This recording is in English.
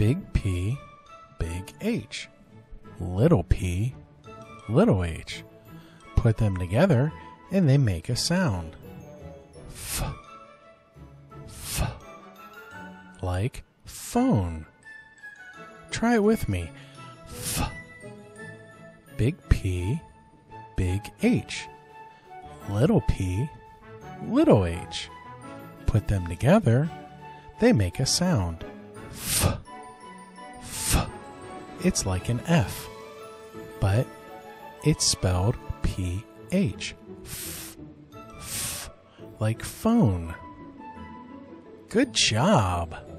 big P, big H, little p, little h. Put them together and they make a sound. F, f, like phone. Try it with me. F, big P, big H, little p, little h. Put them together, they make a sound. F, f. It's like an F, but it's spelled PH. F, f, like phone. Good job!